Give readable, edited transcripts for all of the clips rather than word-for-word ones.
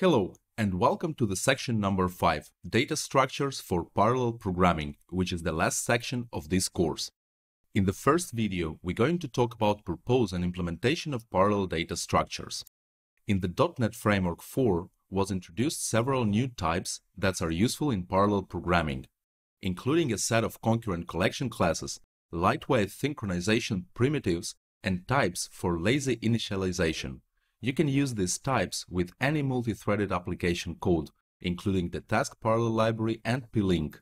Hello, and welcome to the section number 5, Data Structures for Parallel Programming, which is the last section of this course. In the first video, we're going to talk about purpose and implementation of parallel data structures. In the .NET Framework 4 was introduced several new types that are useful in parallel programming, including a set of concurrent collection classes, lightweight synchronization primitives, and types for lazy initialization. You can use these types with any multi-threaded application code, including the Task Parallel Library and PLINQ.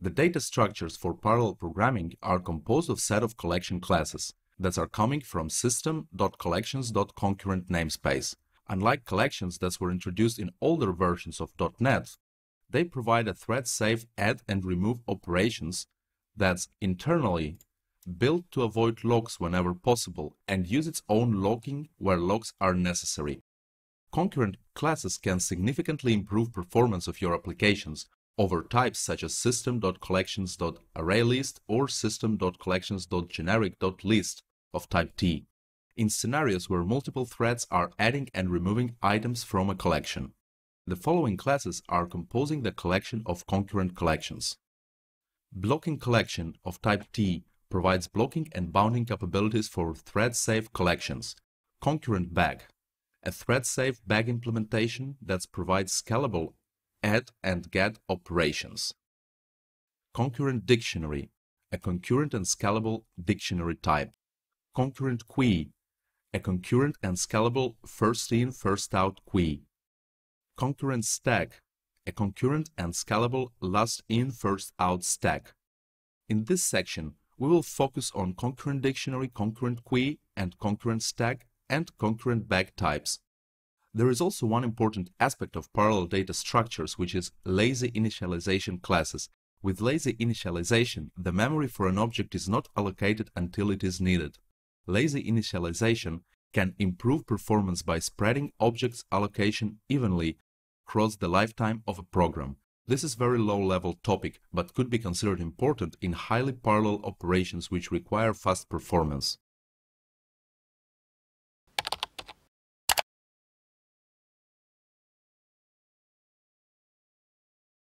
The data structures for parallel programming are composed of a set of collection classes that are coming from System.Collections.Concurrent namespace. Unlike collections that were introduced in older versions of .NET, they provide a thread-safe add and remove operations that's internally built to avoid locks whenever possible and use its own locking where locks are necessary. Concurrent classes can significantly improve performance of your applications over types such as System.Collections.ArrayList or System.Collections.Generic.List of type T in scenarios where multiple threads are adding and removing items from a collection. The following classes are composing the collection of concurrent collections. Blocking collection of type T provides blocking and bounding capabilities for thread-safe collections. Concurrent bag, a thread-safe bag implementation that provides scalable add and get operations. Concurrent dictionary, a concurrent and scalable dictionary type. Concurrent queue, a concurrent and scalable first-in, first-out queue. Concurrent stack, a concurrent and scalable last-in, first-out stack. In this section, we will focus on concurrent dictionary, concurrent queue, and concurrent stack, and concurrent bag types. There is also one important aspect of parallel data structures, which is lazy initialization classes. With lazy initialization, the memory for an object is not allocated until it is needed. Lazy initialization can improve performance by spreading objects allocation evenly across the lifetime of a program. This is a very low-level topic, but could be considered important in highly parallel operations which require fast performance.